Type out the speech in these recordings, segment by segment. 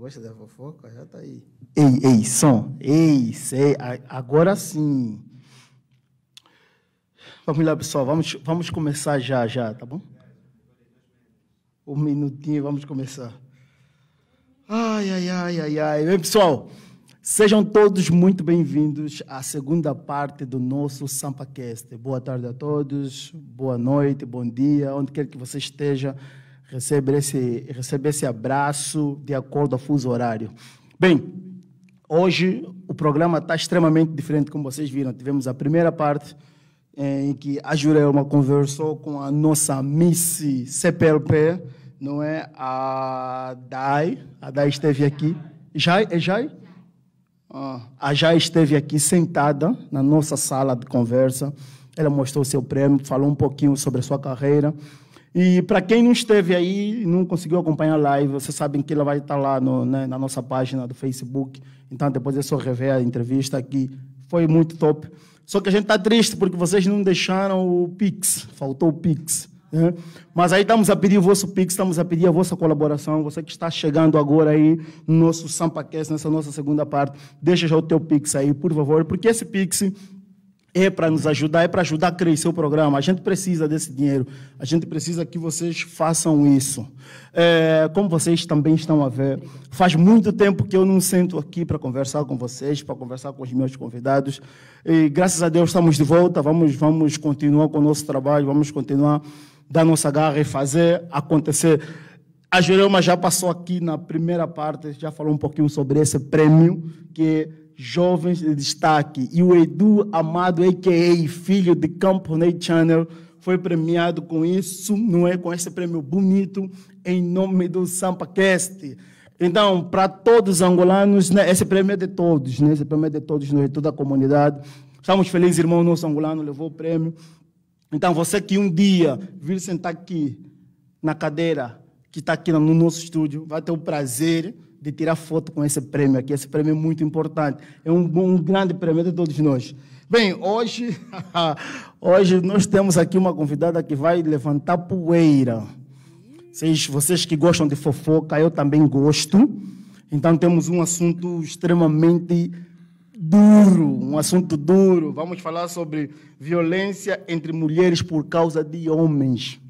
Gosta da fofoca? Já tá aí. Ei, som. Ei, agora sim. Vamos lá, pessoal. Vamos começar já, tá bom? Um minutinho, vamos começar. Ai. Bem, pessoal, sejam todos muito bem-vindos à segunda parte do nosso SampaCast. Boa tarde a todos, boa noite, bom dia, onde quer que você esteja, recebe esse abraço de acordo ao fuso horário. Bem, hoje o programa está extremamente diferente, como vocês viram. Tivemos a primeira parte em que a Jurema conversou com a nossa Miss CPLP, não é? A Dai esteve aqui. Jai, é Jai? A Jai esteve aqui sentada na nossa sala de conversa. Ela mostrou seu prêmio, falou um pouquinho sobre a sua carreira. E para quem não esteve aí, não conseguiu acompanhar a live, vocês sabem que ela vai estar lá na nossa página do Facebook. Então, depois é só rever a entrevista aqui. Foi muito top. Só que a gente está triste porque vocês não deixaram o Pix. Faltou o Pix. É. Mas aí estamos a pedir o vosso Pix, estamos a pedir a vossa colaboração. Você que está chegando agora aí no nosso SampaCast, nessa nossa segunda parte, deixa já o teu Pix aí, por favor, porque esse Pix é para nos ajudar, é para ajudar a crescer o programa. A gente precisa desse dinheiro, a gente precisa que vocês façam isso. Como vocês também estão a ver, faz muito tempo que eu não sento aqui para conversar com vocês, para conversar com os meus convidados. E graças a Deus estamos de volta, vamos continuar com o nosso trabalho, vamos continuar da nossa garra e fazer acontecer. A Jurema já passou aqui na primeira parte, já falou um pouquinho sobre esse prêmio, que é Jovens de Destaque. E o Edu Amado, a.k.a. filho de Campo Nate Channel, foi premiado com isso, não é? Com esse prêmio bonito, em nome do SampaCast. Então, para todos os angolanos, né? Esse prêmio é de todos, né? Esse prêmio é de todos, de toda a comunidade. Estamos felizes, irmão nosso angolano levou o prêmio. Então, você que um dia vir sentar aqui na cadeira que está aqui no nosso estúdio, vai ter o prazer de tirar foto com esse prêmio aqui. Esse prêmio é muito importante. É um grande prêmio de todos nós. Bem, hoje nós temos aqui uma convidada que vai levantar poeira. Vocês que gostam de fofoca, eu também gosto. Então, temos um assunto extremamente duro. Vamos falar sobre violência entre mulheres por causa de homens.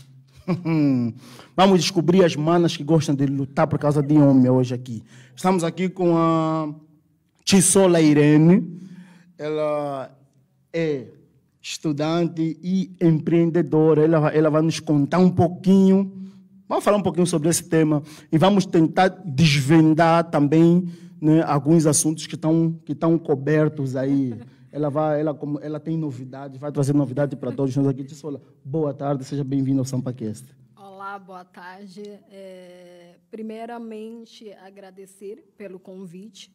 Vamos descobrir as manas que gostam de lutar por causa de homem hoje aqui. Estamos aqui com a Tchissola Irene. Ela é estudante e empreendedora. Ela vai nos contar um pouquinho. Vamos falar um pouquinho sobre esse tema e vamos tentar desvendar também, né, alguns assuntos que estão cobertos aí. Ela tem novidades, vai trazer novidade para todos nós aqui. Tchissola, boa tarde, seja bem-vindo ao SampaCast. Olá, boa tarde. Primeiramente, agradecer pelo convite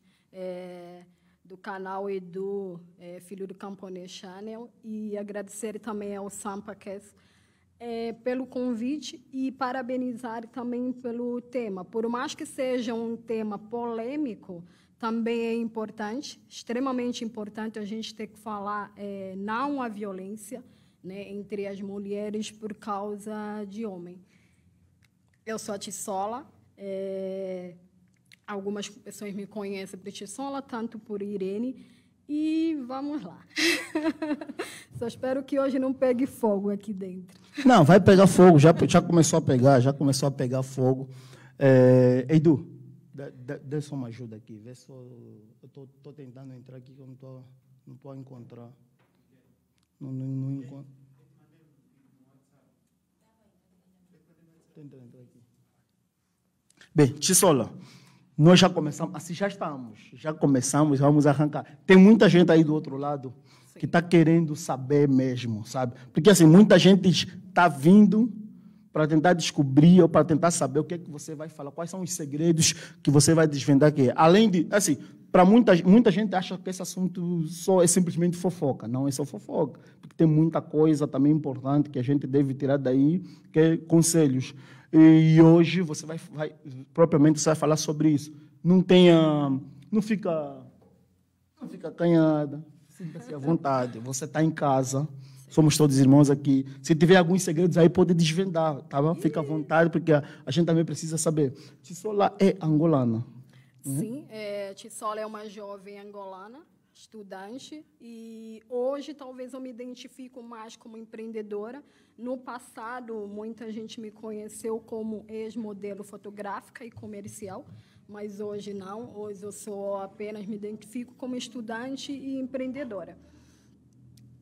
do canal Edu, filho do Camponês Channel, e agradecer também ao SampaCast pelo convite e parabenizar também pelo tema. Por mais que seja um tema polêmico, também é importante, extremamente importante, a gente ter que falar não à violência, né, entre as mulheres por causa de homem. Eu sou a Tchissola, algumas pessoas me conhecem por Tchissola, tanto por Irene, e vamos lá. Só espero que hoje não pegue fogo aqui dentro. Não, vai pegar fogo, já começou a pegar fogo. Edu, dê só uma ajuda aqui, vê só, eu estou tentando entrar aqui, eu não estou a encontrar. Não encontro. Tenta entrar aqui. Bem, Tchissola, nós já começamos, assim já começamos, vamos arrancar. Tem muita gente aí do outro lado, sim, que está querendo saber mesmo, sabe? Porque assim, muita gente está vindo para tentar descobrir ou para tentar saber o que é que você vai falar, quais são os segredos que você vai desvendar aqui. Além de, assim, para muita gente acha que esse assunto só é simplesmente fofoca. Não é só fofoca, porque tem muita coisa também importante que a gente deve tirar daí, que é conselhos. E hoje você propriamente você vai falar sobre isso. Não fica acanhada, sinta-se à vontade, você está em casa. Somos todos irmãos aqui. Se tiver alguns segredos aí, pode desvendar, tá bom? Fica à vontade, porque a gente também precisa saber. Tchissola é angolana. Sim, Tchissola é uma jovem angolana, estudante, e hoje talvez eu me identifico mais como empreendedora. No passado, muita gente me conheceu como ex-modelo fotográfica e comercial, mas hoje não, hoje eu só apenas me identifico como estudante e empreendedora.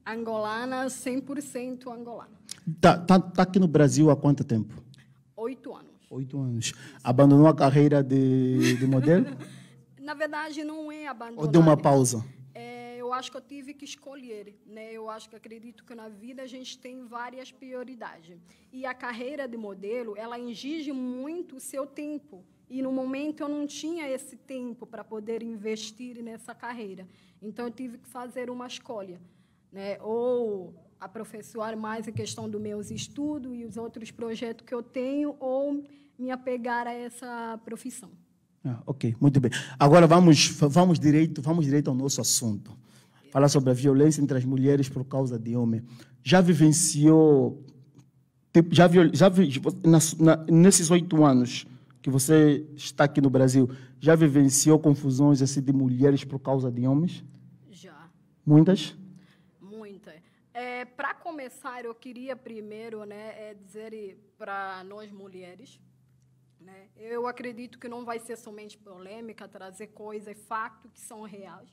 Angolana, 100% angolana. Tá aqui no Brasil há quanto tempo? 8 anos. 8 anos. Abandonou a carreira de modelo? Na verdade, não é abandonar. Ou deu uma pausa? Eu acho que eu tive que escolher, né? Eu acho que acredito que na vida a gente tem várias prioridades. E a carreira de modelo, ela exige muito o seu tempo. E, no momento, eu não tinha esse tempo para poder investir nessa carreira. Então, eu tive que fazer uma escolha, né? Ou aperfeiçoar mais a questão dos meus estudos e os outros projetos que eu tenho, ou me apegar a essa profissão. Ah, ok, muito bem. Agora, vamos direito ao nosso assunto. Falar sobre a violência entre as mulheres por causa de homem. Já vivenciou... nesses 8 anos... que você está aqui no Brasil, já vivenciou confusões assim de mulheres por causa de homens? Já. Muitas? Muitas. Para começar, eu queria primeiro, né, dizer para nós mulheres, né, eu acredito que não vai ser somente polêmica, trazer coisas, fatos que são reais,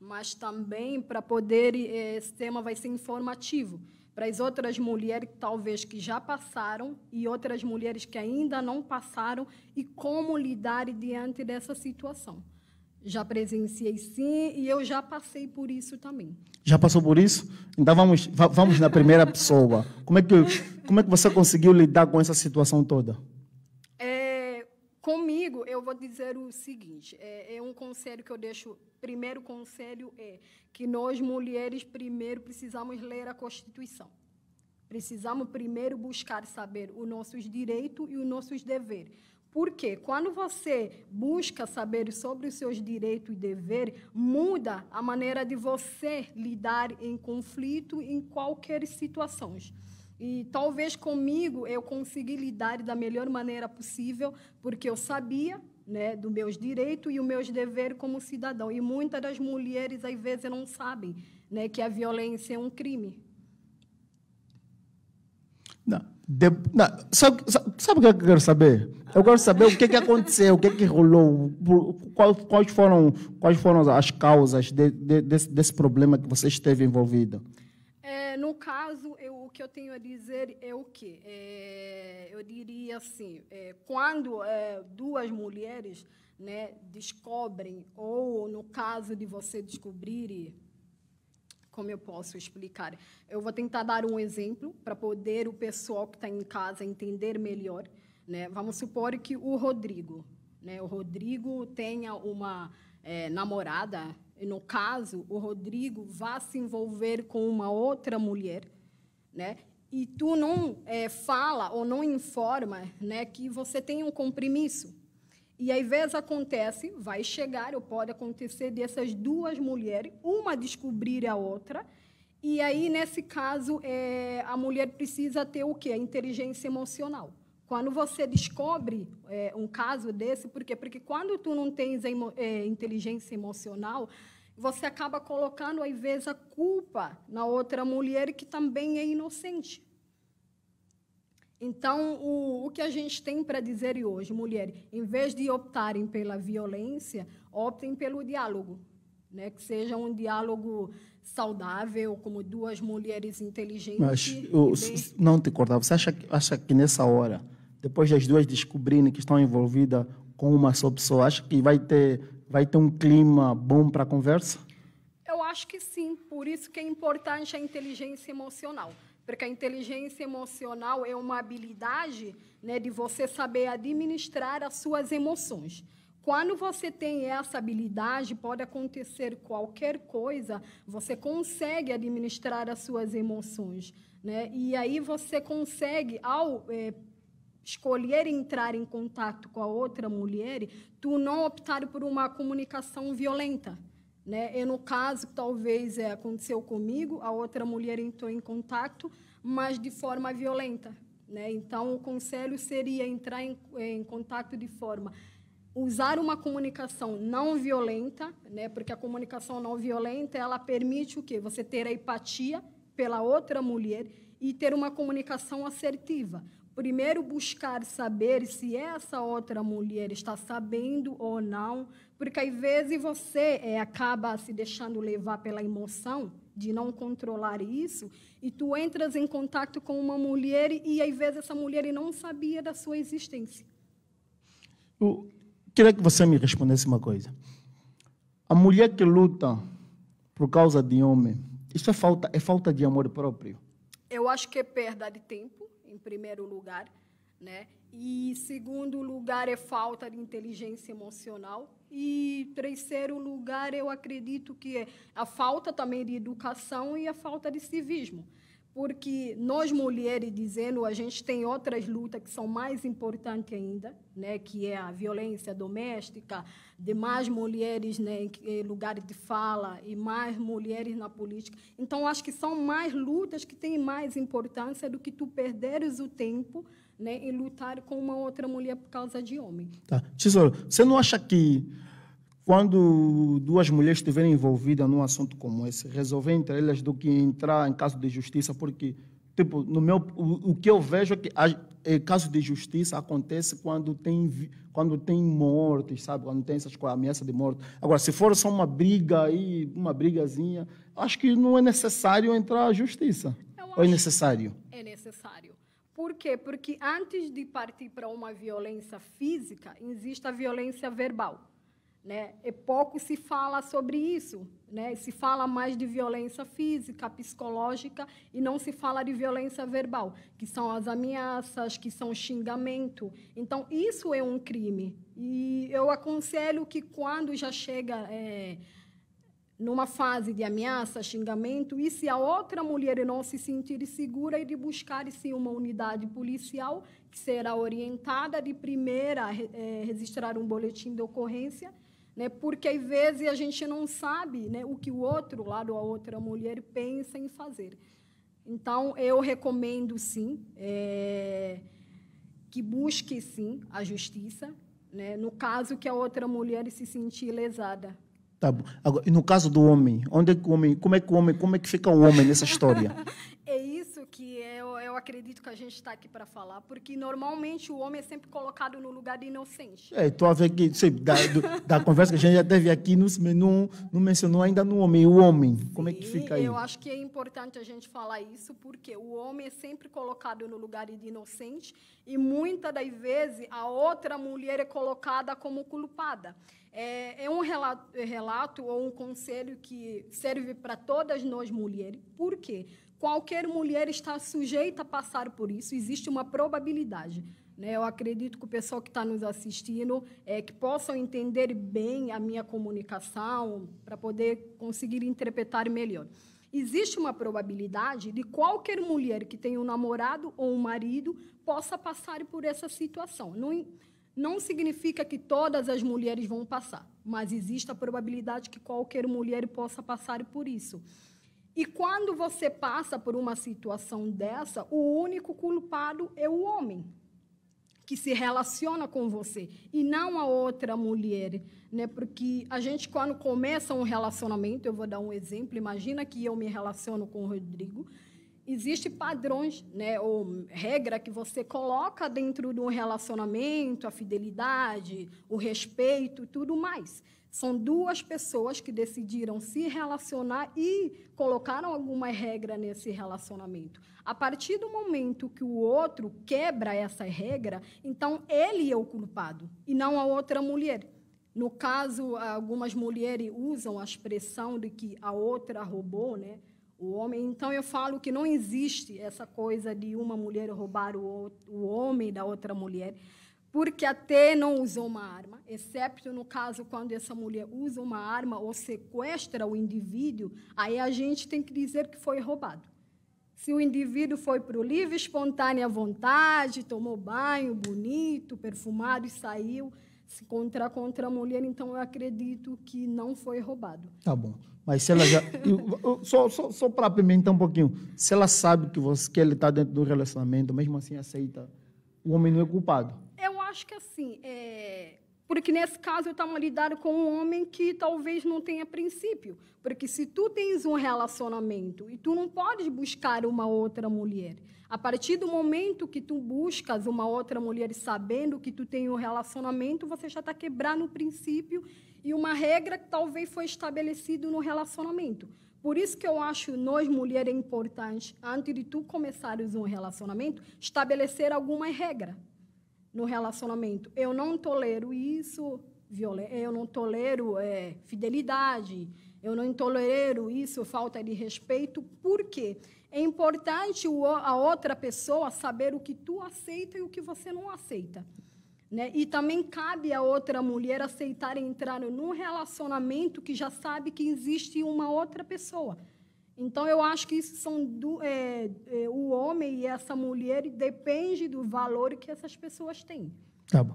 mas também para poder, esse tema vai ser informativo, para as outras mulheres, talvez, que já passaram e outras mulheres que ainda não passaram e como lidar diante dessa situação. Já presenciei, sim, e eu já passei por isso também. Já passou por isso? Então, vamos na primeira pessoa. Como é que você conseguiu lidar com essa situação toda? Comigo, eu vou dizer o seguinte, um conselho que eu deixo, primeiro conselho é que nós, mulheres, primeiro precisamos ler a Constituição. Precisamos primeiro buscar saber os nossos direitos e os nossos deveres. Porque quando você busca saber sobre os seus direitos e deveres, muda a maneira de você lidar em conflito, em qualquer situação. E talvez comigo eu consegui lidar da melhor maneira possível, porque eu sabia, né, dos meus direitos e os meus deveres como cidadão. E muitas das mulheres, às vezes, não sabem, né, que a violência é um crime. Não, sabe o que eu quero saber? Eu quero saber o que aconteceu, o que rolou, quais foram as causas desse problema que você esteve envolvida. No caso, o que eu tenho a dizer é o quê? Eu diria assim, quando duas mulheres, né, descobrem, ou no caso de você descobrir, como eu posso explicar? Eu vou tentar dar um exemplo para poder o pessoal que está em casa entender melhor, né? Vamos supor que o Rodrigo, né, o Rodrigo tenha uma namorada. No caso, o Rodrigo vai se envolver com uma outra mulher, né? E tu não fala ou não informa, né, que você tem um compromisso. E, às vezes, acontece, vai chegar, ou pode acontecer, dessas duas mulheres, uma descobrir a outra. E aí, nesse caso, a mulher precisa ter o quê? A inteligência emocional. Quando você descobre um caso desse, por quê? Porque quando tu não tens inteligência emocional, você acaba colocando, às vezes, a culpa na outra mulher, que também é inocente. Então, o que a gente tem para dizer hoje, mulher, em vez de optarem pela violência, optem pelo diálogo, né? Que seja um diálogo saudável, como duas mulheres inteligentes. Mas eu, não te cortava, você acha que nessa hora, depois das duas descobrirem que estão envolvidas com uma só pessoa, acha que vai ter um clima bom para a conversa? Eu acho que sim, por isso que é importante a inteligência emocional, porque a inteligência emocional é uma habilidade, né, de você saber administrar as suas emoções. Quando você tem essa habilidade, pode acontecer qualquer coisa, você consegue administrar as suas emoções, né? E aí você consegue, ao escolher entrar em contato com a outra mulher, tu não optar por uma comunicação violenta, né? E no caso, talvez aconteceu comigo, a outra mulher entrou em contato, mas de forma violenta, né? Então, o conselho seria entrar em contato de forma usar uma comunicação não violenta, né? Porque a comunicação não violenta, ela permite o quê? Você ter a empatia pela outra mulher e ter uma comunicação assertiva. Primeiro, buscar saber se essa outra mulher está sabendo ou não, porque, às vezes, você acaba se deixando levar pela emoção de não controlar isso, e tu entras em contato com uma mulher e, às vezes, essa mulher não sabia da sua existência. Eu queria que você me respondesse uma coisa. A mulher que luta por causa de homem, isso é falta de amor próprio? Eu acho que é perda de tempo, em primeiro lugar, né? E segundo lugar é falta de inteligência emocional e terceiro lugar eu acredito que é a falta também de educação e a falta de civismo, porque nós mulheres dizendo a gente tem outras lutas que são mais importantes ainda, né? Que é a violência doméstica, de mais mulheres, né, em lugares de fala e mais mulheres na política. Então acho que são mais lutas que têm mais importância do que tu perderes o tempo, né, em lutar com uma outra mulher por causa de homem. Tá. Tchissola, você não acha que quando duas mulheres estiverem envolvidas num assunto como esse, resolver entre elas do que entrar em caso de justiça, porque, tipo, o que eu vejo é que caso de justiça acontece quando tem mortes, sabe? Quando tem essas coisas, ameaça de morte. Agora, se for só uma briga aí, uma brigazinha, acho que não é necessário entrar à justiça. Ou é necessário? É necessário. Por quê? Porque antes de partir para uma violência física, existe a violência verbal. Né? E pouco se fala sobre isso, né? Se fala mais de violência física, psicológica, e não se fala de violência verbal, que são as ameaças, que são xingamento. Então, isso é um crime. E eu aconselho que, quando já chega numa fase de ameaça, xingamento, e se a outra mulher não se sentir segura, é de buscar, sim, uma unidade policial que será orientada de primeira a registrar um boletim de ocorrência, porque, às vezes, a gente não sabe, né, o que o outro lado, a outra mulher, pensa em fazer. Então, eu recomendo, sim, que busque, sim, a justiça, né, no caso que a outra mulher se sentir lesada. Tá bom. Agora, e no caso do homem, como é que fica o homem nessa história? É isso que eu acredito que a gente está aqui para falar, porque normalmente o homem é sempre colocado no lugar de inocente. Estou a ver que da conversa que a gente já teve aqui, não mencionou ainda no homem. O homem, como é que fica aí? Eu acho que é importante a gente falar isso, porque o homem é sempre colocado no lugar de inocente e, muitas das vezes, a outra mulher é colocada como culpada. É um relato ou um conselho que serve para todas nós mulheres. Por quê? Qualquer mulher está sujeita a passar por isso. Existe uma probabilidade. Né? Eu acredito que o pessoal que está nos assistindo que possam entender bem a minha comunicação para poder conseguir interpretar melhor. Existe uma probabilidade de qualquer mulher que tenha um namorado ou um marido possa passar por essa situação. Não significa que todas as mulheres vão passar, mas existe a probabilidade que qualquer mulher possa passar por isso. E quando você passa por uma situação dessa, o único culpado é o homem que se relaciona com você e não a outra mulher, né? Porque a gente, quando começa um relacionamento, eu vou dar um exemplo, imagina que eu me relaciono com o Rodrigo. Existem padrões, né, ou regra que você coloca dentro de um relacionamento, a fidelidade, o respeito e tudo mais. São duas pessoas que decidiram se relacionar e colocaram alguma regra nesse relacionamento. A partir do momento que o outro quebra essa regra, então ele é o culpado e não a outra mulher. No caso, algumas mulheres usam a expressão de que a outra roubou, né? O homem. Então, eu falo que não existe essa coisa de uma mulher roubar o homem da outra mulher, porque até não usou uma arma, exceto no caso quando essa mulher usa uma arma ou sequestra o indivíduo, aí a gente tem que dizer que foi roubado. Se o indivíduo foi para o livre, espontânea vontade, tomou banho bonito, perfumado e saiu, se encontrar contra a mulher, então eu acredito que não foi roubado. Tá bom. Mas se ela já... só para apimentar um pouquinho. Se ela sabe que ele está dentro do relacionamento, mesmo assim aceita, o homem não é culpado? Eu acho que, assim, Porque, nesse caso, eu estava lidando com um homem que talvez não tenha princípio. Porque se tu tens um relacionamento e tu não podes buscar uma outra mulher, a partir do momento que tu buscas uma outra mulher sabendo que tu tem um relacionamento, você já está quebrando o princípio e uma regra que talvez foi estabelecida no relacionamento. Por isso que eu acho nós, mulheres, importante, antes de tu começares um relacionamento, estabelecer alguma regra no relacionamento. Eu não tolero isso, eu não tolero fidelidade, eu não tolero isso, falta de respeito. Por quê? É importante a outra pessoa saber o que tu aceita e o que você não aceita, né? E também cabe a outra mulher aceitar entrar num relacionamento que já sabe que existe uma outra pessoa. Então, eu acho que isso são o homem e essa mulher depende do valor que essas pessoas têm. Tá bom.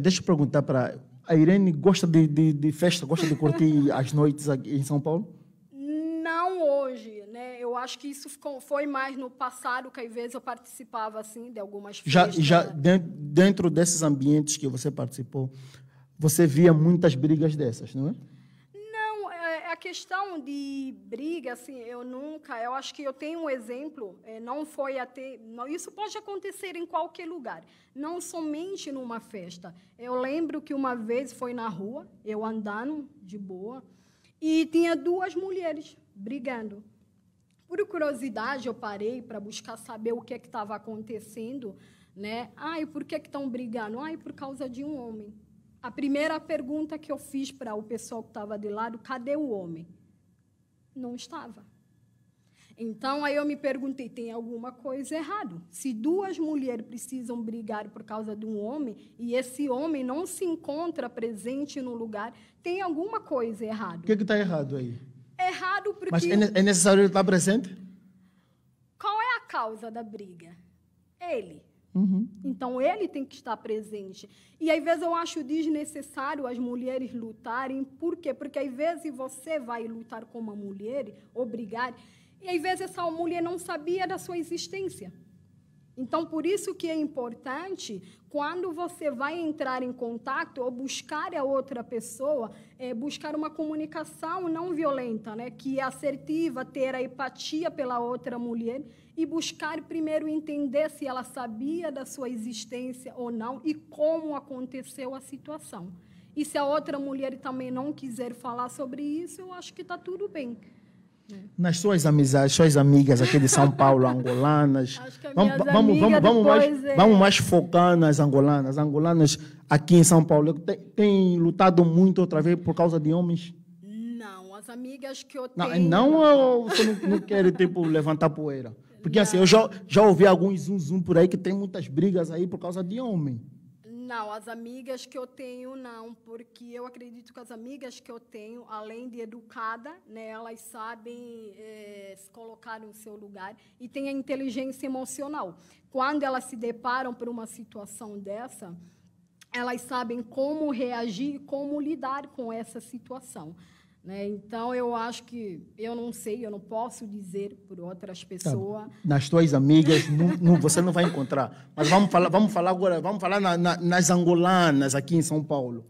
Deixa eu perguntar para... A Irene gosta de festa? Gosta de curtir as noites aqui em São Paulo? Não hoje, né? Eu acho que isso foi mais no passado, que às vezes eu participava, assim, de algumas festas. Já dentro desses ambientes que você participou, você via muitas brigas dessas, não é? A questão de briga, assim, eu acho que eu tenho um exemplo, não foi até, isso pode acontecer em qualquer lugar, não somente numa festa. Eu lembro que uma vez foi na rua, eu andando de boa, e tinha duas mulheres brigando. Por curiosidade, eu parei para buscar saber o que é que estava acontecendo, né? Ah, e por que é que estão brigando? Ah, e por causa de um homem. A primeira pergunta que eu fiz para o pessoal que estava de lado, cadê o homem? Não estava. Então, aí eu me perguntei, tem alguma coisa errada? Se duas mulheres precisam brigar por causa de um homem e esse homem não se encontra presente no lugar, tem alguma coisa errada. O que está errado aí? Errado porque... Mas é necessário ele estar presente? Qual é a causa da briga? Ele. Uhum. Então, ele tem que estar presente. E, às vezes, eu acho desnecessário as mulheres lutarem. Por quê? Porque, às vezes, você vai lutar com uma mulher, obrigar, e, às vezes, essa mulher não sabia da sua existência. Então, por isso que é importante, quando você vai entrar em contato ou buscar a outra pessoa, buscar uma comunicação não violenta, né? Que é assertiva, ter a empatia pela outra mulher e buscar primeiro entender se ela sabia da sua existência ou não e como aconteceu a situação. E se a outra mulher também não quiser falar sobre isso, eu acho que está tudo bem. Nas suas amizades, suas amigas aqui de São Paulo, angolanas, acho que vamos mais focar nas angolanas. Angolanas aqui em São Paulo têm lutado muito outra vez por causa de homens? Não, as amigas que eu tenho... Não quero, tipo, levantar poeira. Porque, assim, eu já ouvi alguns zum-zum por aí que tem muitas brigas aí por causa de homem. Não, as amigas que eu tenho, não, porque eu acredito que as amigas que eu tenho, além de educada, né, elas sabem se colocar no seu lugar e têm a inteligência emocional. Quando elas se deparam por uma situação dessa, elas sabem como reagir e como lidar com essa situação, né? Então, eu acho que... Eu não sei, eu não posso dizer por outras pessoas. Tá. Nas tuas amigas, você não vai encontrar. Mas vamos falar agora, vamos falar nas angolanas aqui em São Paulo.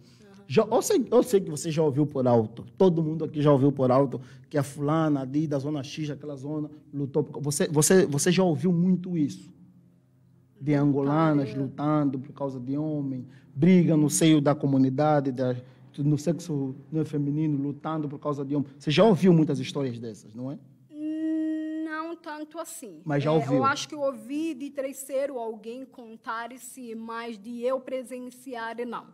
Uhum. Eu sei que você já ouviu por alto. Todo mundo aqui já ouviu por alto que a fulana ali da Zona X, aquela zona, lutou. Você já ouviu muito isso? De angolanas lutando por causa de homem, briga no seio da comunidade, no sexo feminino, lutando por causa de homem. Você já ouviu muitas histórias dessas, não é? Não tanto assim. Mas já ouviu? Eu acho que eu ouvi de terceiro alguém contar-se, mas de eu presenciar, não.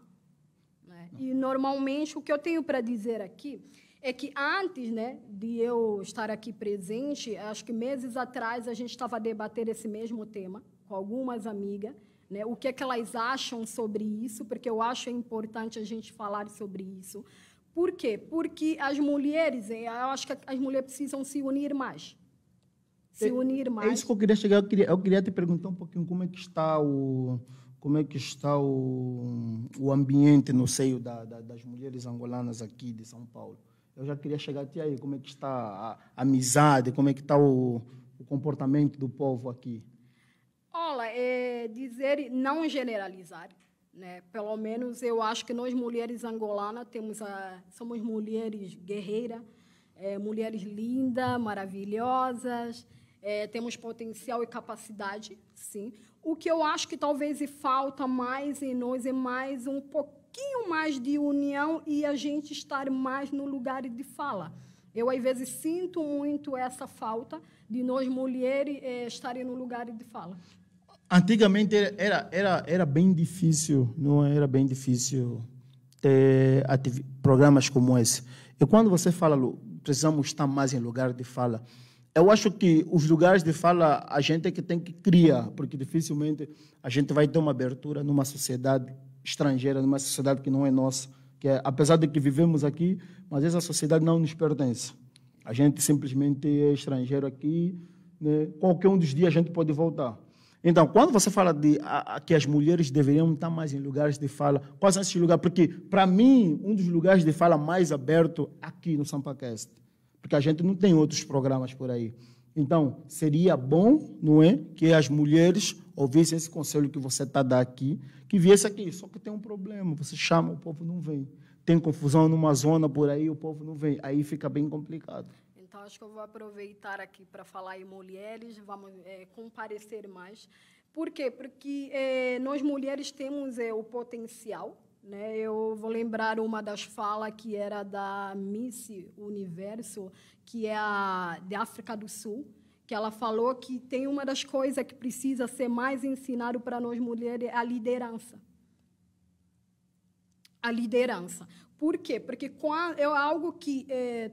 Né? Não. E, normalmente, o que eu tenho para dizer aqui é que, antes, né, de eu estar aqui presente, acho que meses atrás a gente estava a debater esse mesmo tema com algumas amigas, né, o que é que elas acham sobre isso, porque eu acho importante a gente falar sobre isso. Por quê? Porque as mulheres, eu acho que as mulheres precisam se unir mais. É isso que eu queria chegar. Eu queria te perguntar um pouquinho como é que está o ambiente no seio das mulheres angolanas aqui de São Paulo. Eu já queria chegar até aí, como é que está a amizade, como é que está o comportamento do povo aqui. Olha, dizer não generalizar, né? Pelo menos eu acho que nós, mulheres angolanas, somos mulheres guerreiras, mulheres lindas, maravilhosas, temos potencial e capacidade, sim. O que eu acho que talvez falta mais em nós é mais um pouquinho mais de união e a gente estar mais no lugar de fala. Eu, às vezes, sinto muito essa falta de nós, mulheres, estarem no lugar de fala. Antigamente era bem difícil, não era bem difícil ter programas como esse. E quando você fala, Lu, precisamos estar mais em lugar de fala, eu acho que os lugares de fala a gente é que tem que criar, porque dificilmente a gente vai ter uma abertura numa sociedade estrangeira, numa sociedade que não é nossa. Que é, apesar de que vivemos aqui, mas essa sociedade não nos pertence. A gente simplesmente é estrangeiro aqui, né? Qualquer um dos dias a gente pode voltar. Então, quando você fala de que as mulheres deveriam estar mais em lugares de fala, quais são esses lugares? Porque, para mim, um dos lugares de fala mais aberto aqui no SampaCast, porque a gente não tem outros programas por aí. Então, seria bom, não é, que as mulheres ouvissem esse conselho que você está dando aqui, que viesse aqui, só que tem um problema, você chama, o povo não vem. Tem confusão numa zona por aí, o povo não vem. Aí fica bem complicado. Então, acho que eu vou aproveitar aqui para falar em mulheres, vamos comparecer mais. Por quê? Porque nós, mulheres, temos o potencial. Né? Eu vou lembrar uma das falas que era da Miss Universo, que é de África do Sul, que ela falou que tem uma das coisas que precisa ser mais ensinado para nós mulheres, a liderança. A liderança. Por quê? Porque é algo que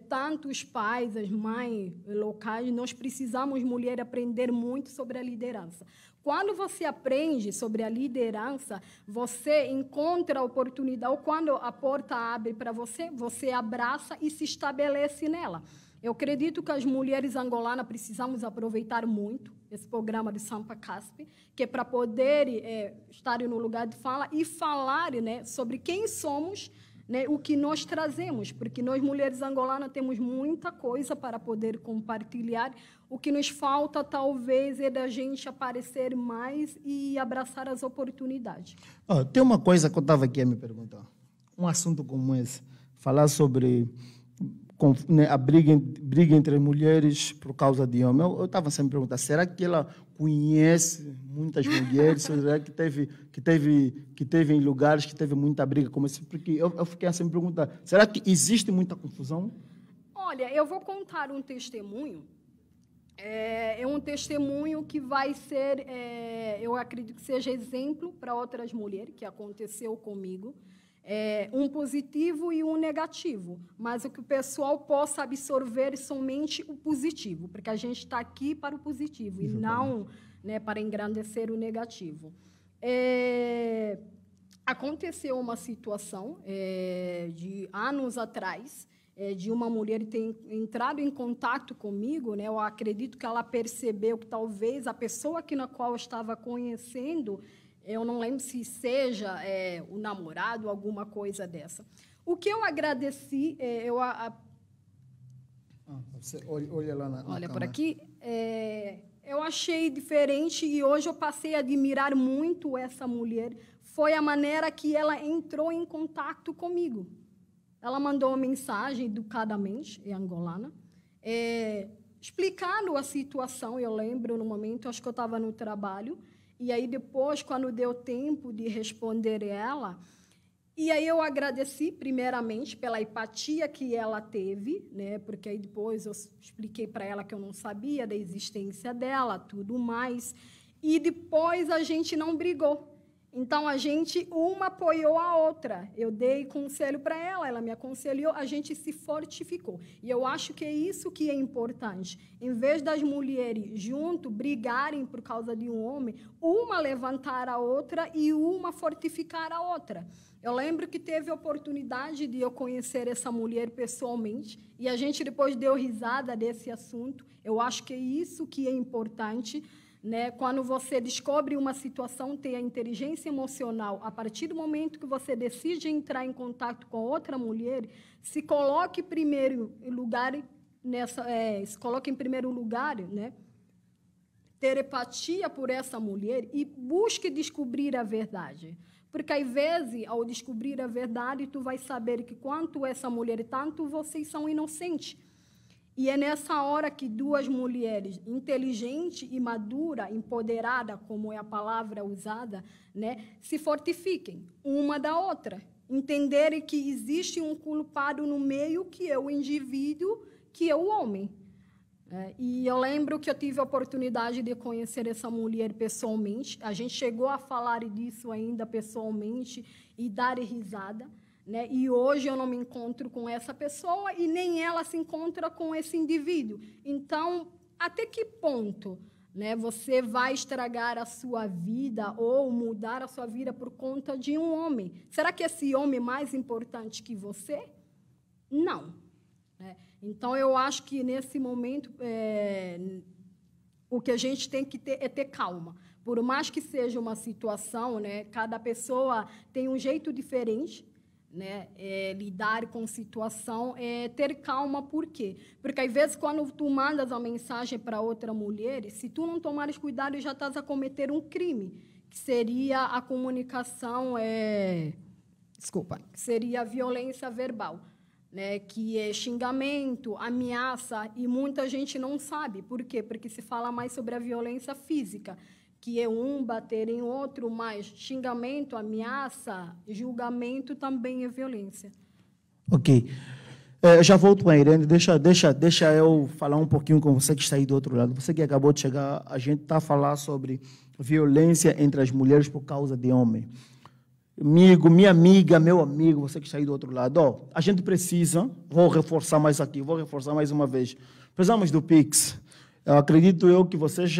tantos pais, as mães locais, nós precisamos, mulheres, aprender muito sobre a liderança. Quando você aprende sobre a liderança, você encontra a oportunidade, ou quando a porta abre para você, você abraça e se estabelece nela. Eu acredito que as mulheres angolanas precisamos aproveitar muito esse programa do SampaCast, que é para poder estar no lugar de fala e falar, né, sobre quem somos, né, o que nós trazemos, porque nós, mulheres angolanas, temos muita coisa para poder compartilhar. O que nos falta, talvez, é da gente aparecer mais e abraçar as oportunidades. Oh, tem uma coisa que eu estava aqui a me perguntar. Um assunto como esse, falar sobre a briga entre mulheres por causa de homem. Eu estava sempre perguntando, será que ela conhece muitas mulheres? Será que teve em lugares que teve muita briga? Como assim? Porque eu fiquei sempre perguntando, será que existe muita confusão? Olha, eu vou contar um testemunho. É um testemunho que vai ser, eu acredito que seja exemplo para outras mulheres, que aconteceu comigo. Um positivo e um negativo, mas o que o pessoal possa absorver somente o positivo, porque a gente está aqui para o positivo. Exatamente. E não, né, para engrandecer o negativo. Aconteceu uma situação de anos atrás, de uma mulher ter entrado em contato comigo, né? Eu acredito que ela percebeu que talvez a pessoa na qual eu estava conhecendo, eu não lembro se seja o namorado, alguma coisa dessa. O que eu agradeci... Você olha lá na câmera. Por aqui. Eu achei diferente e hoje eu passei a admirar muito essa mulher. Foi a maneira que ela entrou em contato comigo. Ela mandou uma mensagem educadamente, em angolana, explicando a situação. Eu lembro, no momento, acho que eu estava no trabalho. E aí, depois, quando deu tempo de responder ela, e aí eu agradeci, primeiramente, pela empatia que ela teve, né? Porque aí depois eu expliquei para ela que eu não sabia da existência dela, tudo mais. E depois a gente não brigou. Então, a gente, uma apoiou a outra. Eu dei conselho para ela, ela me aconselhou, a gente se fortificou. E eu acho que é isso que é importante. Em vez das mulheres junto brigarem por causa de um homem, uma levantar a outra e uma fortificar a outra. Eu lembro que teve a oportunidade de eu conhecer essa mulher pessoalmente e a gente depois deu risada desse assunto. Eu acho que é isso que é importante. Né? Quando você descobre uma situação, tem a inteligência emocional. A partir do momento que você decide entrar em contato com outra mulher, se coloque primeiro em lugar né? Ter empatia por essa mulher e busque descobrir a verdade. Porque, às vezes, ao descobrir a verdade, tu vai saber que quanto essa mulher e tanto vocês são inocentes. E é nessa hora que duas mulheres, inteligente e madura, empoderada, como é a palavra usada, né, se fortifiquem uma da outra. Entenderem que existe um culpado no meio, que é o indivíduo, que é o homem. E eu lembro que eu tive a oportunidade de conhecer essa mulher pessoalmente. A gente chegou a falar disso ainda pessoalmente e dar risada, né? E hoje eu não me encontro com essa pessoa e nem ela se encontra com esse indivíduo. Então, até que ponto, né, você vai estragar a sua vida ou mudar a sua vida por conta de um homem? Será que esse homem é mais importante que você? Não. Então, eu acho que, nesse momento, o que a gente tem que ter é ter calma. Por mais que seja uma situação, né, cada pessoa tem um jeito diferente, né, lidar com situação, ter calma. Por quê? Porque, às vezes, quando tu mandas uma mensagem para outra mulher, se tu não tomares cuidado, já estás a cometer um crime, que seria a comunicação... seria a violência verbal. Né, que é xingamento, ameaça, e muita gente não sabe. Por quê? Porque se fala mais sobre a violência física, que é um bater em outro, mas xingamento, ameaça, julgamento também é violência. Ok. Eu já volto com a Irene. Deixa eu falar um pouquinho com você que está aí do outro lado. Você que acabou de chegar, a gente está a falar sobre violência entre as mulheres por causa de homem. Amigo, minha amiga, meu amigo, você que está aí do outro lado, a gente precisa, vou reforçar mais uma vez, precisamos do Pix. Eu acredito eu que vocês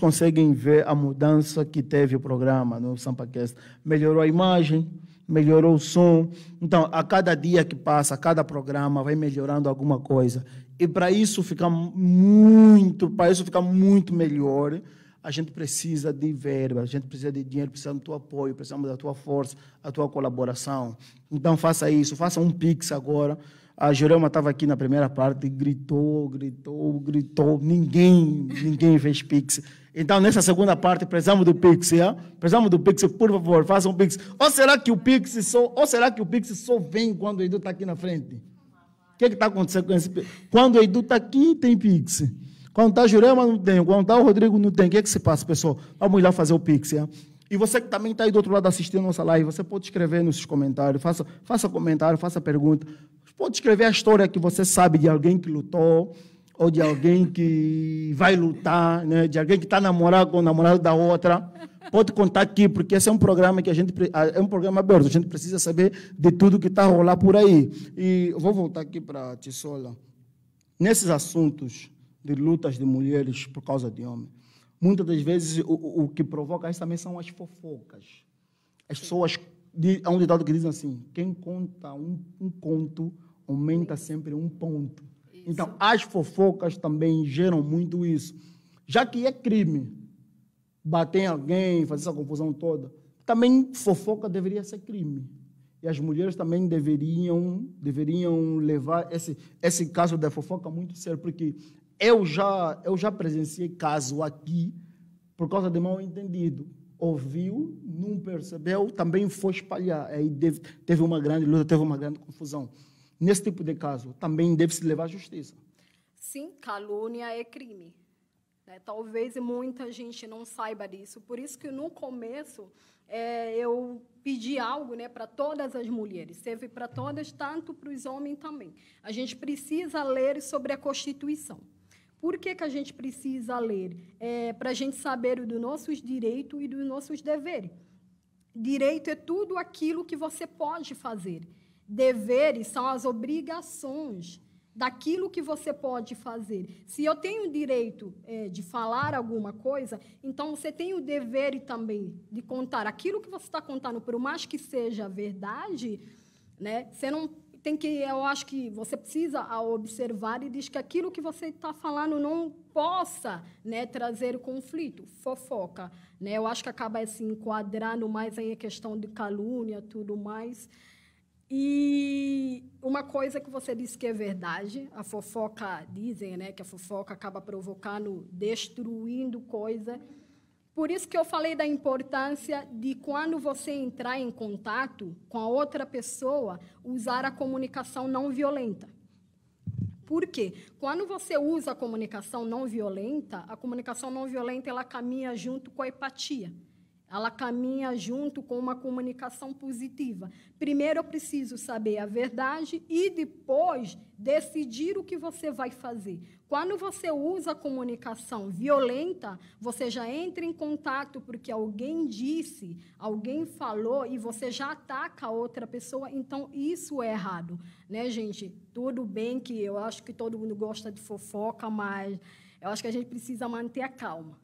conseguem ver a mudança que teve o programa no SampaCast. Melhorou a imagem, melhorou o som. Então, a cada dia que passa, a cada programa vai melhorando alguma coisa. E para isso ficar muito melhor, a gente precisa de verba, a gente precisa de dinheiro, precisamos do teu apoio, precisamos da tua força, da tua colaboração. Então, faça isso, faça um Pix agora. A Jurema estava aqui na primeira parte, gritou, ninguém fez Pix. Então, nessa segunda parte, precisamos do Pix, yeah? Precisamos do Pix, por favor, faça um Pix. Ou será que o Pix só vem quando o Edu está aqui na frente? O que está acontecendo com esse Pix? Quando o Edu está aqui, tem Pix. Quando está Jurema, não tem. Quando está o Rodrigo, não tem. O que é que se passa, pessoal? Vamos lá fazer o Pix. É? E você que também está aí do outro lado assistindo a nossa live, você pode escrever nos comentários, faça comentário, faça pergunta. Pode escrever a história que você sabe de alguém que lutou, ou de alguém que vai lutar, né? De alguém que está namorado com o namorado da outra. Pode contar aqui, porque esse é um programa que é um programa aberto. A gente precisa saber de tudo que está a rolar por aí. E eu vou voltar aqui para a Tchissola. Nesses assuntos de lutas de mulheres por causa de homem. Muitas das vezes, o que provoca isso também são as fofocas. As pessoas, há um ditado que dizem assim, quem conta um conto, aumenta sempre um ponto. Isso. Então, as fofocas também geram muito isso. Já que é crime bater em alguém, fazer essa confusão toda, também fofoca deveria ser crime. E as mulheres também deveriam levar esse caso da fofoca muito sério, porque eu já presenciei caso aqui por causa de mal entendido. Ouviu, não percebeu, também foi espalhar. Aí teve uma grande luta, teve uma grande confusão. Nesse tipo de caso, também deve-se levar à justiça. Sim, calúnia é crime. Talvez muita gente não saiba disso. Por isso que, no começo, eu pedi algo, né, para todas as mulheres. Serve para todas, tanto para os homens também. A gente precisa ler sobre a Constituição. Por que a gente precisa ler? Para a gente saber dos nossos direitos e dos nossos deveres. Direito é tudo aquilo que você pode fazer. Deveres são as obrigações daquilo que você pode fazer. Se eu tenho o direito de falar alguma coisa, então você tem o dever também de contar aquilo que você está contando, por mais que seja verdade, né, você não... eu acho que você precisa observar e diz que aquilo que você está falando não possa, né, trazer conflito, fofoca. Né? Eu acho que acaba se enquadrando mais em questão de calúnia, tudo mais. E uma coisa que você disse que é verdade, a fofoca, dizem, né, que a fofoca acaba provocando, destruindo coisa. Por isso que eu falei da importância de, quando você entrar em contato com a outra pessoa, usar a comunicação não violenta. Por quê? Quando você usa a comunicação não violenta, ela caminha junto com a empatia. Ela caminha junto com uma comunicação positiva. Primeiro, eu preciso saber a verdade e depois decidir o que você vai fazer. Quando você usa a comunicação violenta, você já entra em contato porque alguém disse, alguém falou e você já ataca a outra pessoa. Então, isso é errado, né, gente? Tudo bem que eu acho que todo mundo gosta de fofoca, mas... eu acho que a gente precisa manter a calma.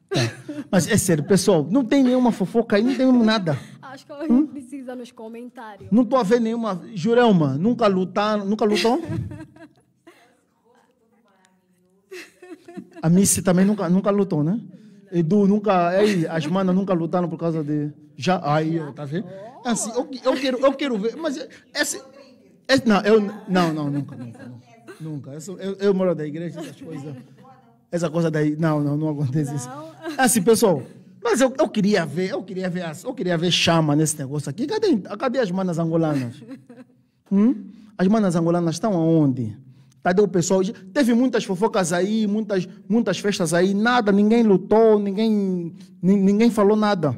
Mas é sério, pessoal, não tem nenhuma fofoca aí, não tem nada. Acho que a gente precisa nos comentários. Não tô a ver nenhuma. Jurema, nunca lutou? A Missy também nunca lutou, né? Não. Edu, nunca. Aí, as manas nunca lutaram por causa de. Já. Aí, tá vendo? Oh. Assim, eu quero ver. Mas nunca. Eu moro da igreja, essas coisas. Essa coisa daí, não acontece isso. Assim, pessoal, mas eu queria ver chama nesse negócio aqui. Cadê as manas angolanas? As manas angolanas estão aonde? Cadê o pessoal? Teve muitas fofocas aí, muitas festas aí, nada, ninguém lutou, ninguém falou nada.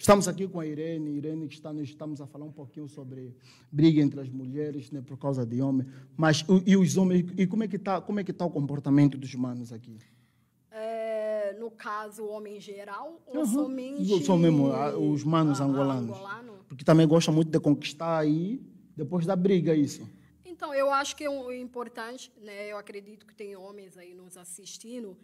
Estamos aqui com a Irene, que estamos a falar um pouquinho sobre briga entre as mulheres, né, por causa de homens, mas e os homens, e como é que tá o comportamento dos manos aqui? É, no caso, o homem em geral ou somente... São mesmo os manos angolanos, porque também gostam muito de conquistar aí, depois da briga, isso. Então, eu acho que é importante, né, eu acredito que tem homens aí nos assistindo,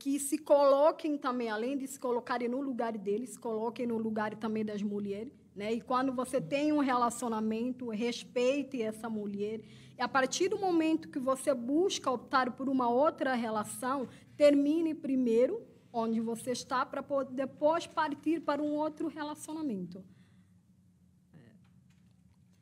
que se coloquem também, além de se colocarem no lugar deles, se coloquem no lugar também das mulheres, né? E quando você tem um relacionamento, respeite essa mulher. E a partir do momento que você busca optar por uma outra relação, termine primeiro onde você está para depois partir para um outro relacionamento.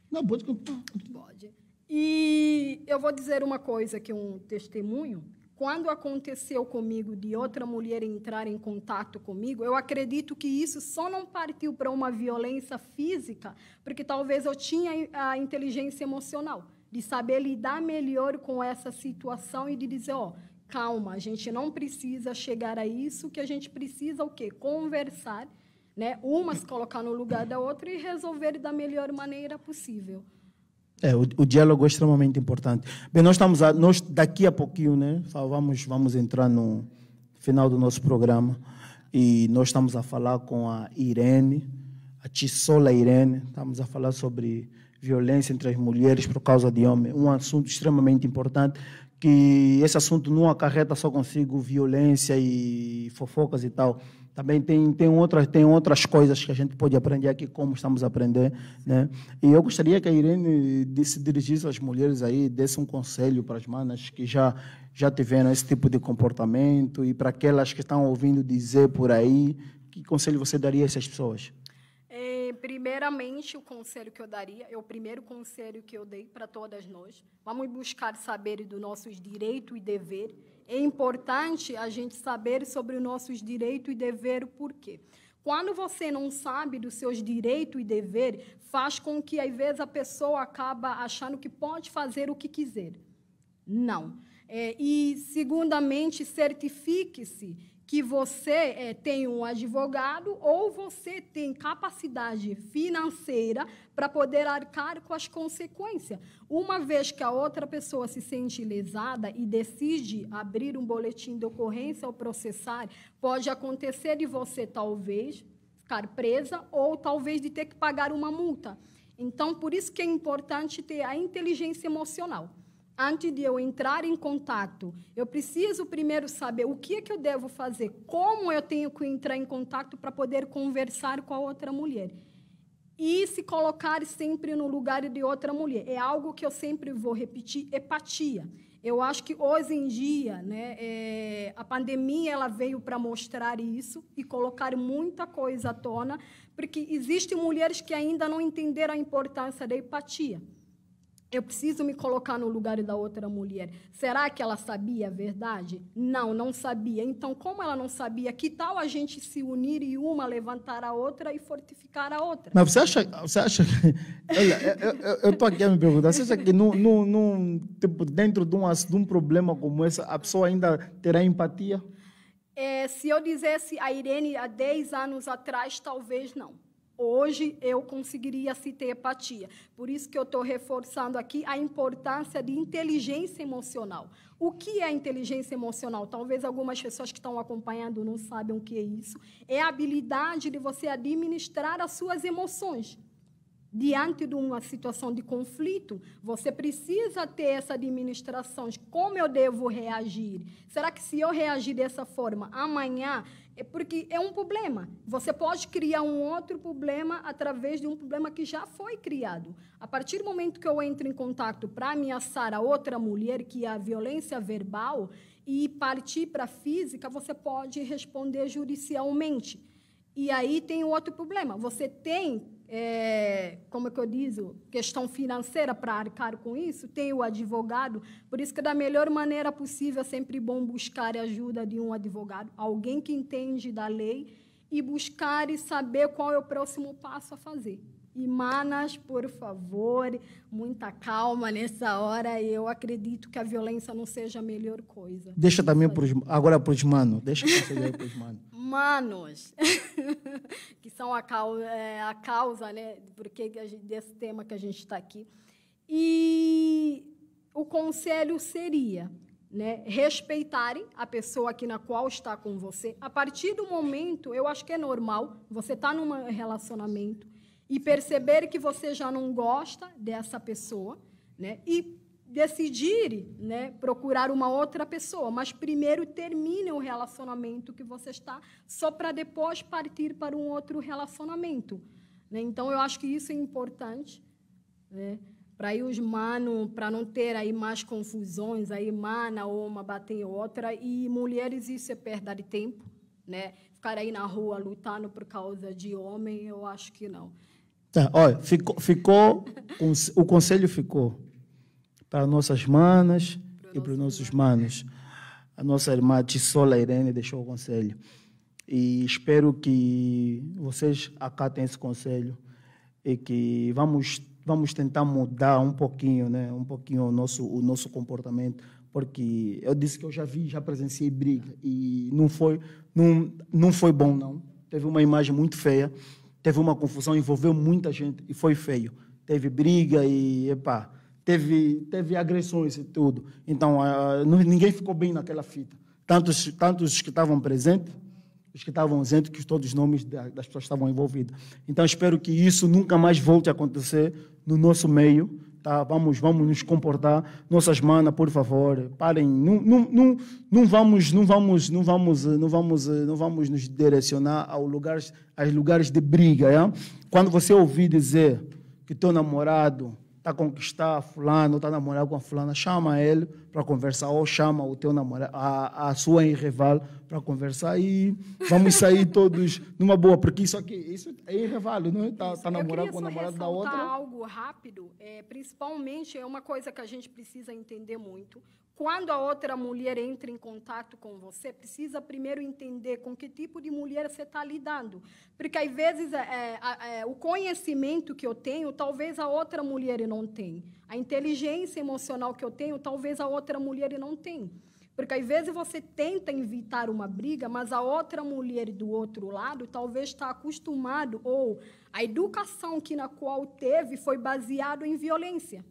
Não, pode. E eu vou dizer uma coisa, que um testemunho, quando aconteceu comigo de outra mulher entrar em contato comigo, eu acredito que isso só não partiu para uma violência física, porque talvez eu tinha a inteligência emocional de saber lidar melhor com essa situação e de dizer, ó, calma, a gente não precisa chegar a isso, que a gente precisa o quê? Conversar. Né? Uma se colocar no lugar da outra e resolver da melhor maneira possível. O diálogo é extremamente importante. Bem, nós daqui a pouquinho, né, vamos entrar no final do nosso programa, e nós estamos a falar com a Irene, a Tchissola Irene, estamos a falar sobre violência entre as mulheres por causa de homens, um assunto extremamente importante, que esse assunto não acarreta só consigo violência e fofocas e tal. Também tem outras coisas que a gente pode aprender aqui, como estamos a aprender, né? E eu gostaria que a Irene se dirigisse às mulheres aí, desse um conselho para as manas que já tiveram esse tipo de comportamento e para aquelas que estão ouvindo dizer por aí, que conselho você daria a essas pessoas? Primeiramente, o primeiro conselho que eu dei para todas nós, vamos buscar saber dos nossos direitos e deveres. É importante a gente saber sobre os nossos direitos e deveres, por quê? Quando você não sabe dos seus direitos e deveres, faz com que, às vezes, a pessoa acaba achando que pode fazer o que quiser. Não. E, segundamente, certifique-se que você tem um advogado ou você tem capacidade financeira para poder arcar com as consequências. Uma vez que a outra pessoa se sente lesada e decide abrir um boletim de ocorrência ou processar, pode acontecer de você, talvez, ficar presa ou, talvez, de ter que pagar uma multa. Então, por isso que é importante ter a inteligência emocional. Antes de eu entrar em contato, eu preciso primeiro saber o que é que eu devo fazer, como eu tenho que entrar em contato para poder conversar com a outra mulher. E se colocar sempre no lugar de outra mulher. É algo que eu sempre vou repetir, empatia. Eu acho que hoje em dia, né, a pandemia ela veio para mostrar isso e colocar muita coisa à tona, porque existem mulheres que ainda não entenderam a importância da empatia. Eu preciso me colocar no lugar da outra mulher. Será que ela sabia a verdade? Não, não sabia. Então, como ela não sabia, que tal a gente se unir e uma levantar a outra e fortificar a outra? Mas você acha que... Olha, eu estou aqui a me perguntar. Você acha que tipo, dentro de um problema como esse, a pessoa ainda terá empatia? É, se eu dissesse a Irene há 10 anos atrás, talvez não. Hoje eu conseguiria se ter empatia. Por isso que eu estou reforçando aqui a importância de inteligência emocional. O que é inteligência emocional? Talvez algumas pessoas que estão acompanhando não saibam o que é isso. É a habilidade de você administrar as suas emoções. Diante de uma situação de conflito, você precisa ter essa administração. Como eu devo reagir? Será que se eu reagir dessa forma, amanhã... É porque é um problema. Você pode criar um outro problema através de um problema que já foi criado. A partir do momento que eu entro em contato para ameaçar a outra mulher, que é a violência verbal, e partir para a física, você pode responder judicialmente. E aí tem outro problema. Você tem... como é que eu digo, questão financeira para arcar com isso, tem o advogado, por isso que da melhor maneira possível é sempre bom buscar a ajuda de um advogado, alguém que entende da lei, e buscar e saber qual é o próximo passo a fazer. E, manas, por favor, muita calma nessa hora, eu acredito que a violência não seja a melhor coisa. Deixa também agora para os manos, deixa eu para os manos. Manos, que são a causa, né, porque desse tema que a gente está aqui. E o conselho seria, né, respeitarem a pessoa aqui na qual está com você. A partir do momento, eu acho que é normal, você está num relacionamento e perceber que você já não gosta dessa pessoa, né, e decidir, né, procurar uma outra pessoa, mas primeiro termine o relacionamento que você está, só para depois partir para um outro relacionamento, né? Então, eu acho que isso é importante, né? Para aí os manos, para não ter aí mais confusões, aí mana ou uma bater outra, e mulheres, isso é perda de tempo, né? Ficar aí na rua lutando por causa de homem, eu acho que não. Tá, olha, ficou o conselho ficou. Para nossas manas e para os nossos manos. A nossa irmã Tchissola Irene deixou o conselho. E espero que vocês acatem esse conselho e que vamos tentar mudar um pouquinho, né? Um pouquinho o nosso comportamento, porque eu disse que eu já presenciei briga e não foi bom, não. Teve uma imagem muito feia, teve uma confusão, envolveu muita gente e foi feio. Teve briga e, epá, Teve agressões e tudo. Então, ninguém ficou bem naquela fita. Tanto os que estavam presentes, os que estavam ausentes, que todos os nomes das pessoas estavam envolvidas. Então, espero que isso nunca mais volte a acontecer no nosso meio. Tá? Vamos nos comportar. Nossas manas, por favor, parem. Não vamos nos direcionar aos lugares de briga. É? Quando você ouvir dizer que teu namorado... a conquistar fulano, está namorado com a fulana, chama ele para conversar, ou chama o teu namorado, a sua rival para conversar, e vamos sair todos numa boa, porque isso aqui, isso é rival, não é? Tá namorado com o namorado da outra. Eu queria só ressaltar algo rápido, principalmente é uma coisa que a gente precisa entender muito. Quando a outra mulher entra em contato com você, precisa primeiro entender com que tipo de mulher você está lidando. Porque, às vezes, o conhecimento que eu tenho, talvez a outra mulher não tenha. A inteligência emocional que eu tenho, talvez a outra mulher não tenha. Porque, às vezes, você tenta evitar uma briga, mas a outra mulher do outro lado talvez está acostumada, ou a educação que na qual teve foi baseada em violência.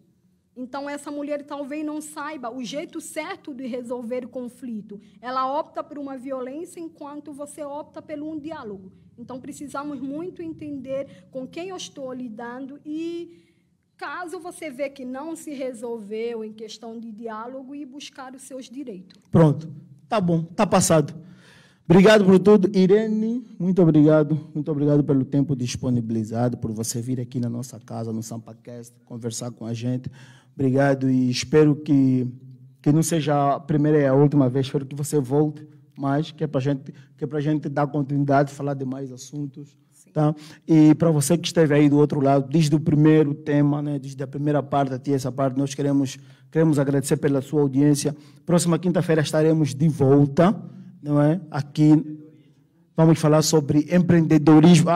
Então, essa mulher talvez não saiba o jeito certo de resolver o conflito. Ela opta por uma violência, enquanto você opta por um diálogo. Então, precisamos muito entender com quem eu estou lidando e, caso você vê que não se resolveu em questão de diálogo, e buscar os seus direitos. Pronto. Tá bom. Tá passado. Obrigado por tudo. Irene, muito obrigado. Muito obrigado pelo tempo disponibilizado, por você vir aqui na nossa casa, no SampaCast, conversar com a gente. Obrigado, e espero que não seja a primeira e a última vez, espero que você volte mais, que é para a gente dar continuidade, falar de mais assuntos. Sim. Tá? E para você que esteve aí do outro lado, desde o primeiro tema, né, desde a primeira parte até essa parte, nós queremos agradecer pela sua audiência. Próxima quinta-feira estaremos de volta, não é? Aqui vamos falar sobre empreendedorismo,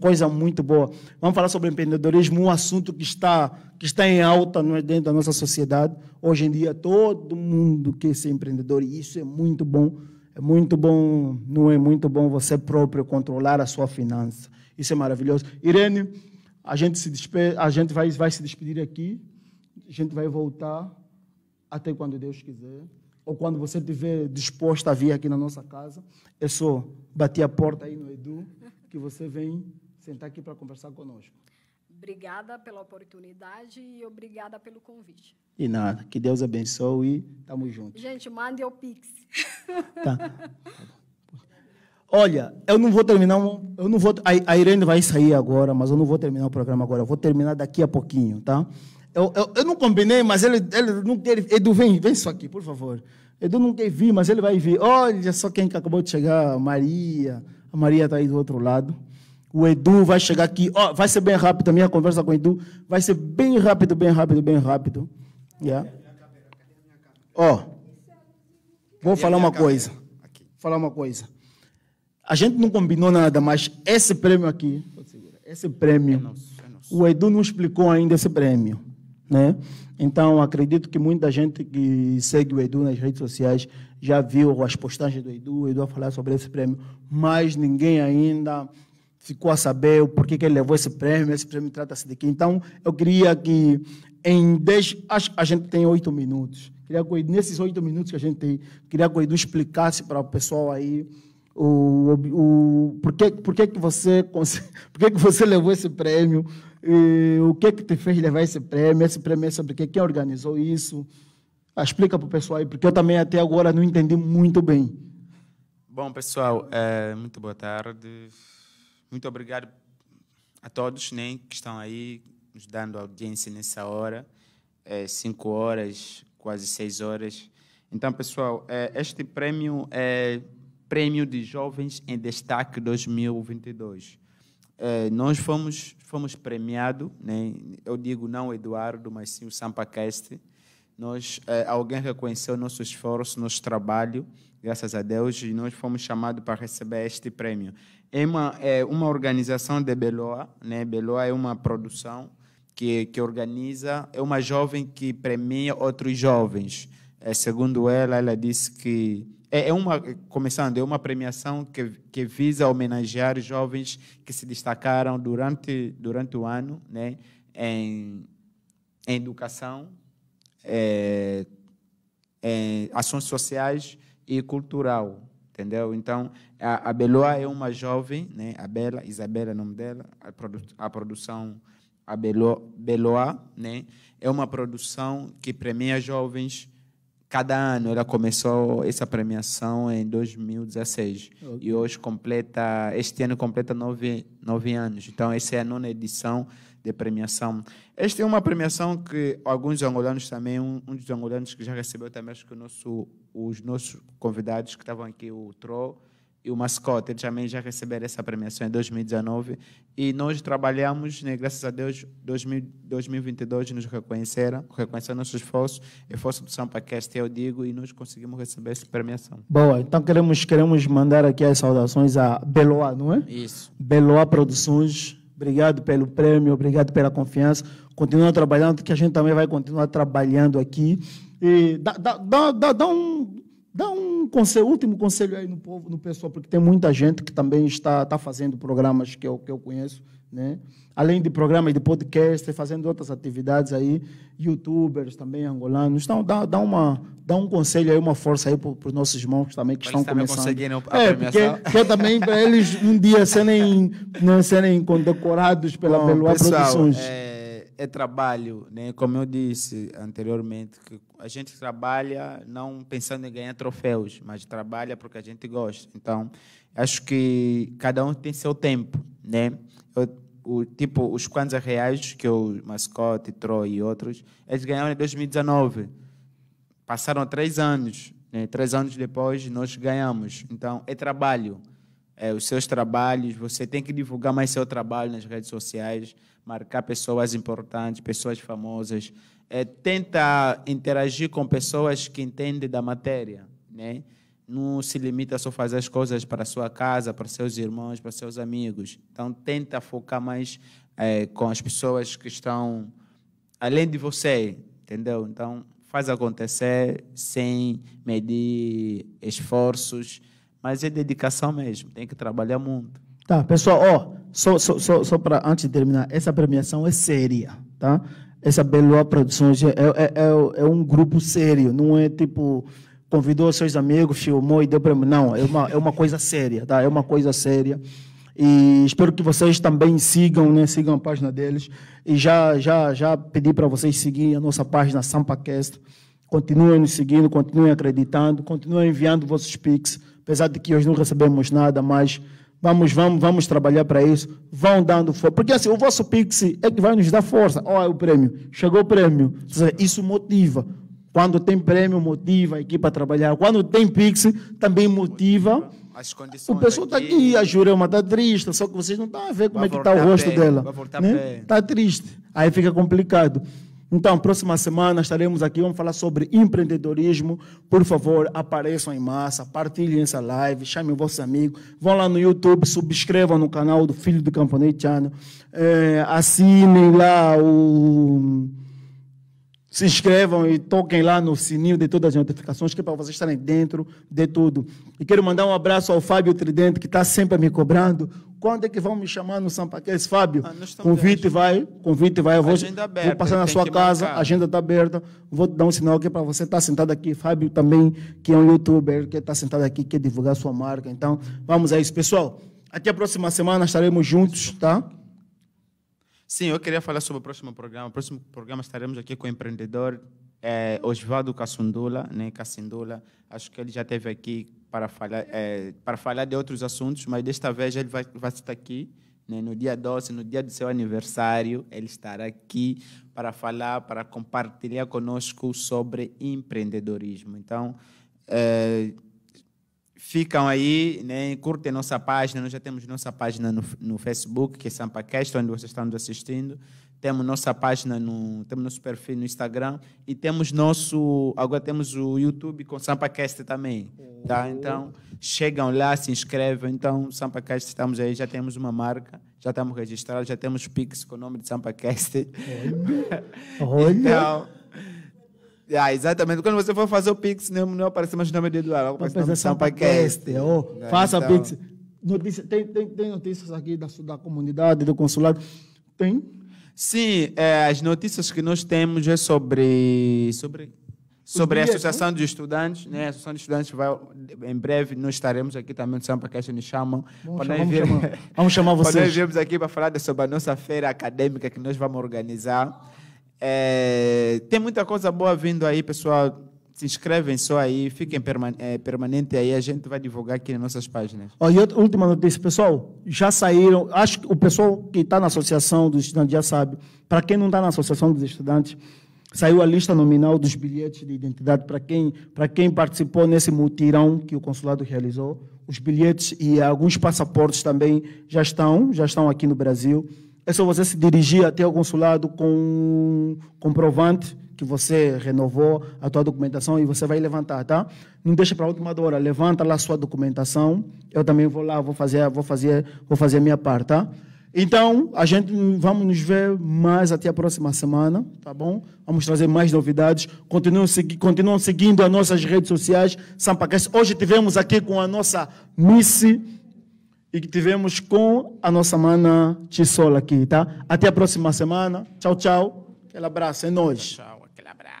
coisa muito boa. Vamos falar sobre empreendedorismo, um assunto que está em alta, não é, dentro da nossa sociedade. Hoje em dia, todo mundo quer ser empreendedor e isso é muito bom. É muito bom, não é muito bom você próprio controlar a sua finança. Isso é maravilhoso. Irene, a gente vai se despedir aqui. A gente vai voltar até quando Deus quiser. Ou quando você estiver disposta a vir aqui na nossa casa. É só bater a porta aí no Edu, que você vem sentar aqui para conversar conosco. Obrigada pela oportunidade e obrigada pelo convite. E nada, que Deus abençoe e estamos juntos. Gente, mande o Pix. Tá. Olha, eu não vou terminar, a Irene vai sair agora, mas eu não vou terminar o programa agora, eu vou terminar daqui a pouquinho, tá? Eu não combinei, mas ele Edu, vem só aqui, por favor. Edu não quer vir, mas ele vai vir. Olha só quem que acabou de chegar, a Maria. A Maria está aí do outro lado. O Edu vai chegar aqui. Oh, vai ser bem rápido. A minha conversa com o Edu vai ser bem rápido. Yeah. Ó, vou falar uma coisa. A gente não combinou nada, mas esse prêmio aqui, o Edu não explicou ainda esse prêmio, né? Então, acredito que muita gente que segue o Edu nas redes sociais já viu as postagens do Edu, a falar sobre esse prêmio, mas ninguém ainda ficou a saber o porquê que ele levou esse prêmio trata-se de quê. Então, eu queria que em 10, acho que a gente tem 8 minutos, queria que nesses 8 minutos que a gente tem, queria que o Edu explicasse para o pessoal aí o porquê que você levou esse prêmio, e o que te fez levar esse prêmio é sobre quem organizou isso. Explica para o pessoal aí, porque eu também até agora não entendi muito bem. Bom, pessoal, muito boa tarde. Muito obrigado a todos, né, que estão aí nos dando audiência nessa hora, 5 horas, quase 6 horas. Então, pessoal, este prêmio é Prêmio de Jovens em Destaque 2022. Nós fomos premiados, né? Eu digo não Eduardo, mas sim o SampaCast. Alguém reconheceu nosso esforço, nosso trabalho, graças a Deus, e nós fomos chamados para receber este prêmio. É uma organização de Beloa, né? Beloa é uma produção que organiza, é uma jovem que premia outros jovens. Segundo ela disse que é uma premiação que visa homenagear jovens que se destacaram durante o ano, né? Em educação, em ações sociais e cultural, entendeu? Então, a Beloa é uma jovem, né? A Bela, Isabela é o nome dela, a produção a Beloa, né? É uma produção que premia jovens cada ano. Ela começou essa premiação em 2016, okay. E hoje este ano completa 9 anos. Então, essa é a 9ª edição de premiação. Esta é uma premiação que alguns angolanos também, um dos angolanos que já recebeu também, acho que os nossos convidados que estavam aqui, o Tro e o Mascote, eles também já receberam essa premiação em 2019. E nós trabalhamos, né, graças a Deus, 2022 nos reconheceram nosso esforço, esforço do SampaCast, eu digo, e nós conseguimos receber essa premiação. Boa, então queremos mandar aqui as saudações a Beloa, não é? Isso. Beloa Produções. Obrigado pelo prêmio, obrigado pela confiança. Continua trabalhando, que a gente também vai continuar trabalhando aqui. E dá um conselho, último conselho aí no pessoal, porque tem muita gente que também está fazendo programas que eu conheço, né? Além de programas de podcast, fazendo outras atividades aí, youtubers também angolanos. Então, dá um conselho aí, uma força aí para os nossos irmãos também que estão começando. Porque também para eles um dia não serem condecorados pela Beloa Produções. É trabalho, né? Como eu disse anteriormente, que a gente trabalha não pensando em ganhar troféus, mas trabalha porque a gente gosta. Então, acho que cada um tem seu tempo, né? Tipo, os R$40 que o Mascote, Tro e outros, eles ganharam em 2019. Passaram 3 anos, né? 3 anos depois nós ganhamos. Então, é trabalho. os seus trabalhos, você tem que divulgar mais seu trabalho nas redes sociais, marcar pessoas importantes, pessoas famosas, tenta interagir com pessoas que entendem da matéria, né? Não se limita a só fazer as coisas para a sua casa, para seus irmãos, para seus amigos. Então, tenta focar mais com as pessoas que estão além de você, entendeu? Então, faz acontecer sem medir esforços, mas é dedicação mesmo, tem que trabalhar muito. Tá, pessoal, ó, só para antes de terminar, essa premiação é séria, tá? Essa Beloa Produções é um grupo sério, não é tipo... convidou seus amigos, filmou e deu para mim. Não, é uma coisa séria, tá? É uma coisa séria. E espero que vocês também sigam, né? Sigam a página deles. E já pedi para vocês seguirem a nossa página SampaCast. Continuem nos seguindo, continuem acreditando, continuem enviando vossos pics. Apesar de que hoje não recebemos nada, mas vamos trabalhar para isso. Vão dando força. Porque assim, o vosso pix é que vai nos dar força. Ó, o prêmio. Chegou o prêmio. Isso motiva. Quando tem prêmio, motiva a equipe a trabalhar. Quando tem pix, também motiva. As condições, o pessoal está aqui, a Jurema está triste, só que vocês não estão a ver como é que está o rosto dela. Está triste. Aí fica complicado. Então, próxima semana estaremos aqui, vamos falar sobre empreendedorismo. Por favor, apareçam em massa, partilhem essa live, chamem vossos amigos, vão lá no YouTube, subscrevam no canal do Filho do Camponês Channel, assinem lá o... Se inscrevam e toquem lá no sininho de todas as notificações, que é para vocês estarem dentro de tudo. E quero mandar um abraço ao Fábio Tridente, que está sempre me cobrando. Quando é que vão me chamar no SampaCast, Fábio? Convite vai. Eu vou passar na sua casa, a agenda está aberta. Vou te dar um sinal aqui para você estar sentado aqui. Fábio também, que é um youtuber, que está sentado aqui, quer divulgar sua marca. Então, vamos a isso. Pessoal, até a próxima semana, estaremos juntos, tá? Sim, eu queria falar sobre o próximo programa. O próximo programa estaremos aqui com o empreendedor Osvaldo Cassindula, né? Cassindula, acho que ele já esteve aqui para falar de outros assuntos, mas desta vez ele vai estar aqui, né? No dia 12, no dia do seu aniversário, ele estará aqui para falar, para compartilhar conosco sobre empreendedorismo. Então, ficam aí, né? Curtem nossa página, nós já temos nossa página no Facebook, que é SampaCast, onde vocês estão nos assistindo. Temos nossa página, temos nosso perfil no Instagram e temos agora temos o YouTube com SampaCast também. Tá? Então, chegam lá, se inscrevem. Então, SampaCast, estamos aí, já temos uma marca, já estamos registrados, já temos Pix com o nome de SampaCast. Olha! Então, exatamente. Quando você for fazer o Pix, não aparece mais o nome de Eduardo. Aparece o nome de SampaCast. Faça então. Pix. Notícia, tem notícias aqui da comunidade, do consulado? Tem? Sim. As notícias que nós temos é sobre a Associação de Estudantes, né? A Associação de Estudantes vai, em breve, nós estaremos aqui também no SampaCast, nos chamam. Vamos chamar vocês. Nós viemos aqui para falar sobre a nossa feira acadêmica que nós vamos organizar. Tem muita coisa boa vindo aí, pessoal. Se inscrevem só aí, fiquem permanente aí, a gente vai divulgar aqui nas nossas páginas. E última notícia, pessoal, já saíram, acho que o pessoal que está na Associação dos Estudantes já sabe. Para quem não está na Associação dos Estudantes, saiu a lista nominal dos bilhetes de identidade para quem participou nesse mutirão que o consulado realizou. Os bilhetes e alguns passaportes também já estão aqui no Brasil. É só você se dirigir até o consulado com comprovante que você renovou a tua documentação e você vai levantar, tá? Não deixa para a última hora, levanta lá a sua documentação. Eu também vou lá, vou fazer a minha parte, tá? Então, a gente vamos nos ver mais até a próxima semana, tá bom? Vamos trazer mais novidades. Continuam seguindo as nossas redes sociais, SampaCast. Hoje tivemos aqui com a nossa Missy e que tivemos com a nossa mana Tchissola aqui, tá? Até a próxima semana. Tchau, tchau. Aquele abraço, é nóis. Tchau, aquele abraço.